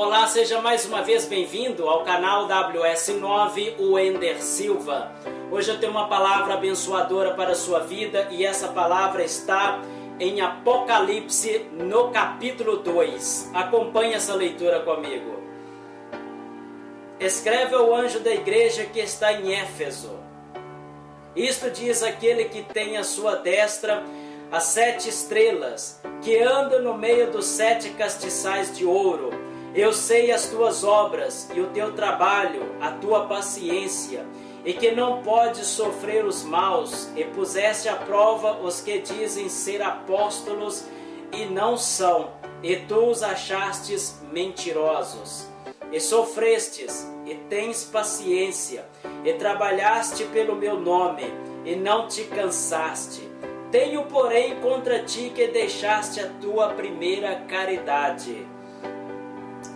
Olá, seja mais uma vez bem-vindo ao canal WS9, o Wender Silva. Hoje eu tenho uma palavra abençoadora para a sua vida e essa palavra está em Apocalipse, no capítulo 2. Acompanhe essa leitura comigo. Escreve ao anjo da igreja que está em Éfeso. Isto diz aquele que tem à sua destra as 7 estrelas, que anda no meio dos 7 castiçais de ouro. Eu sei as tuas obras e o teu trabalho, a tua paciência, e que não podes sofrer os maus, e puseste à prova os que dizem ser apóstolos e não são, e tu os achastes mentirosos. E sofrestes, e tens paciência, e trabalhaste pelo meu nome, e não te cansaste. Tenho, porém, contra ti que deixaste a tua primeira caridade.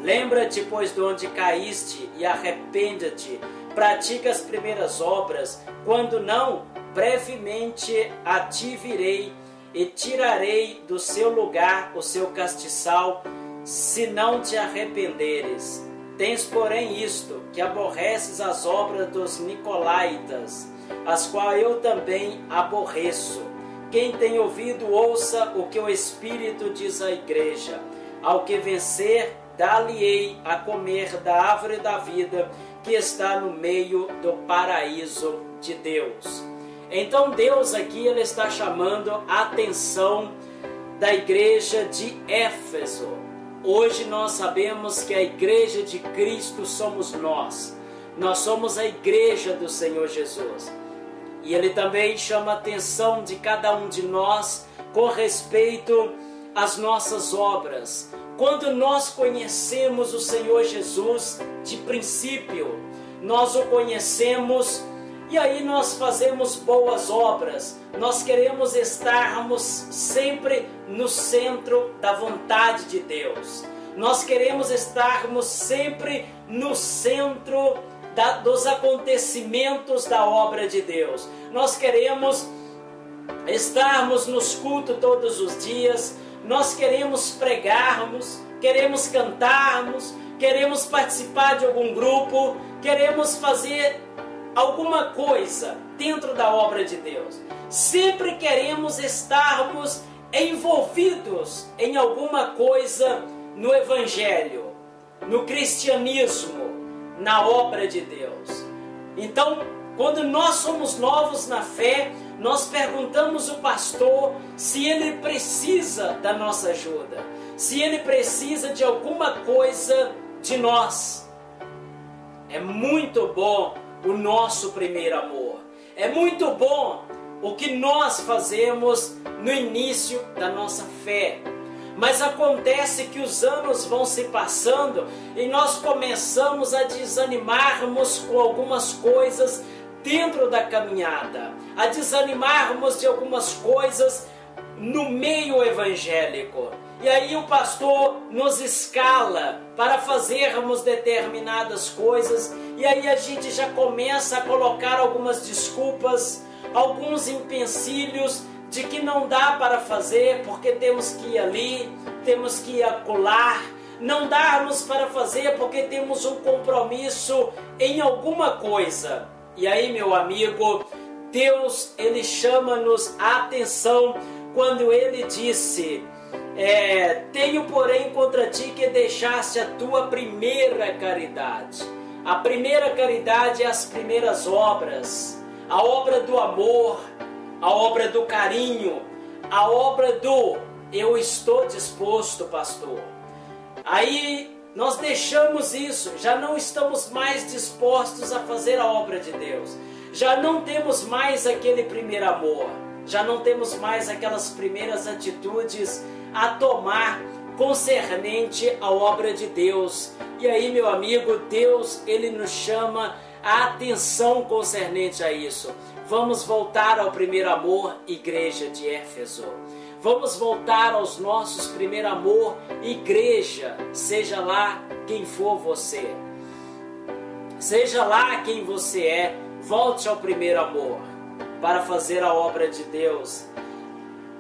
Lembra-te, pois, de onde caíste, e arrepende-te. Pratica as primeiras obras. Quando não, brevemente a ti virei, e tirarei do seu lugar o seu castiçal, se não te arrependeres. Tens, porém, isto, que aborreces as obras dos Nicolaitas, as quais eu também aborreço. Quem tem ouvido, ouça o que o Espírito diz à igreja. Ao que vencer, dá-lhe-ei a comer da árvore da vida, que está no meio do paraíso de Deus. Então Deus aqui ele está chamando a atenção da igreja de Éfeso. Hoje nós sabemos que a igreja de Cristo somos nós. Nós somos a igreja do Senhor Jesus. E ele também chama a atenção de cada um de nós com respeito às nossas obras. Quando nós conhecemos o Senhor Jesus de princípio, nós o conhecemos e aí nós fazemos boas obras. Nós queremos estarmos sempre no centro da vontade de Deus. Nós queremos estarmos sempre no centro dos acontecimentos da obra de Deus. Nós queremos estarmos nos cultos todos os dias. Nós queremos pregarmos, queremos cantarmos, queremos participar de algum grupo, queremos fazer alguma coisa dentro da obra de Deus. Sempre queremos estarmos envolvidos em alguma coisa no Evangelho, no cristianismo, na obra de Deus. Então, quando nós somos novos na fé, nós perguntamos ao pastor se ele precisa da nossa ajuda, se ele precisa de alguma coisa de nós. É muito bom o nosso primeiro amor. É muito bom o que nós fazemos no início da nossa fé. Mas acontece que os anos vão se passando e nós começamos a desanimarmos com algumas coisas dentro da caminhada, a desanimarmos de algumas coisas no meio evangélico. E aí o pastor nos escala para fazermos determinadas coisas, e aí a gente já começa a colocar algumas desculpas, alguns empecilhos de que não dá para fazer, porque temos que ir ali, temos que ir acolá, não dá-nos para fazer porque temos um compromisso em alguma coisa. E aí, meu amigo, Deus, ele chama-nos a atenção quando ele disse, tenho, porém, contra ti que deixaste a tua primeira caridade. A primeira caridade é as primeiras obras, a obra do amor, a obra do carinho, a obra do eu estou disposto, pastor. Aí nós deixamos isso, já não estamos mais dispostos a fazer a obra de Deus. Já não temos mais aquele primeiro amor. Já não temos mais aquelas primeiras atitudes a tomar concernente à obra de Deus. E aí, meu amigo, Deus, ele nos chama a atenção concernente a isso. Vamos voltar ao primeiro amor, igreja de Éfeso. Vamos voltar aos nossos primeiro amor, igreja, seja lá quem for você. Seja lá quem você é, volte ao primeiro amor para fazer a obra de Deus.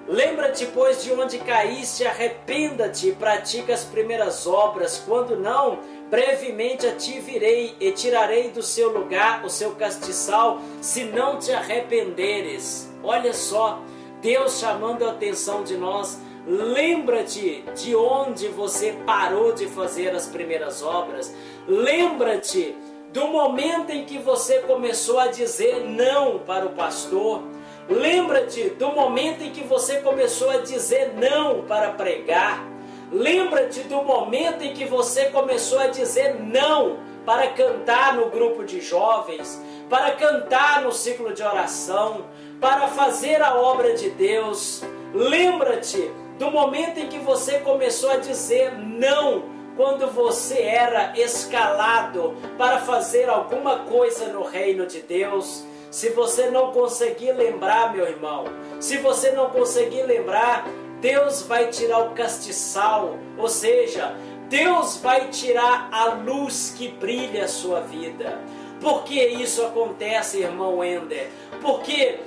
Lembra-te, pois, de onde caíste, arrependa-te e pratica as primeiras obras. Quando não, brevemente a ti virei e tirarei do seu lugar o seu castiçal, se não te arrependeres. Olha só, Deus chamando a atenção de nós. Lembra-te de onde você parou de fazer as primeiras obras. Lembra-te do momento em que você começou a dizer não para o pastor. Lembra-te do momento em que você começou a dizer não para pregar. Lembra-te do momento em que você começou a dizer não para cantar no grupo de jovens, para cantar no ciclo de oração, para fazer a obra de Deus. Lembra-te do momento em que você começou a dizer não quando você era escalado para fazer alguma coisa no reino de Deus. Se você não conseguir lembrar, meu irmão, se você não conseguir lembrar, Deus vai tirar o castiçal, ou seja, Deus vai tirar a luz que brilha a sua vida. Por que isso acontece, irmão Wender? Porque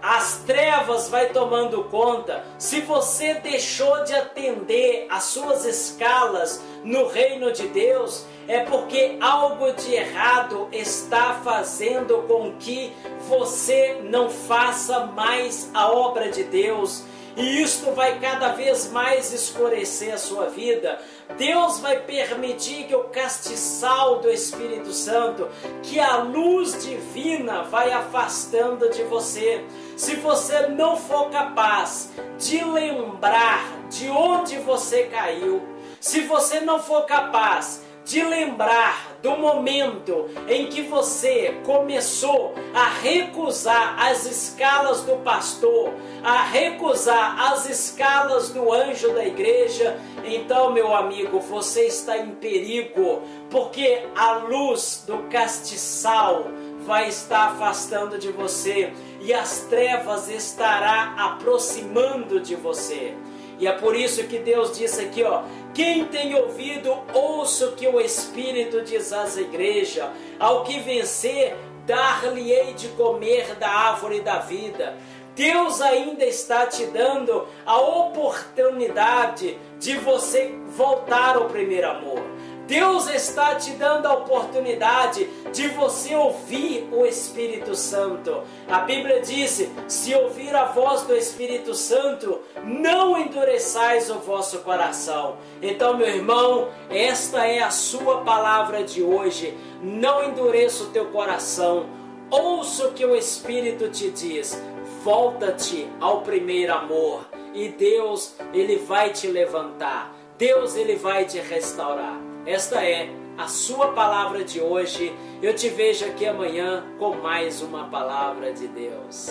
as trevas vai tomando conta. Se você deixou de atender às suas escalas no reino de Deus, é porque algo de errado está fazendo com que você não faça mais a obra de Deus. E isto vai cada vez mais escurecer a sua vida. Deus vai permitir que o castiçal do Espírito Santo, que a luz divina vai afastando de você. Se você não for capaz de lembrar de onde você caiu, se você não for capaz de lembrar do momento em que você começou a recusar as escalas do pastor, a recusar as escalas do anjo da igreja, então, meu amigo, você está em perigo, porque a luz do castiçal vai estar afastando de você e as trevas estará aproximando de você. E é por isso que Deus disse aqui, ó, quem tem ouvido, ouça o que o Espírito diz às igrejas. Ao que vencer, dar-lhe-ei de comer da árvore da vida. Deus ainda está te dando a oportunidade de você voltar ao primeiro amor. Deus está te dando a oportunidade de você ouvir o Espírito Santo. A Bíblia diz, se ouvir a voz do Espírito Santo, não endureçais o vosso coração. Então, meu irmão, esta é a sua palavra de hoje. Não endureça o teu coração. Ouça o que o Espírito te diz. Volta-te ao primeiro amor. E Deus, Ele vai te levantar. Deus, Ele vai te restaurar. Esta é a sua palavra de hoje. Eu te vejo aqui amanhã com mais uma palavra de Deus.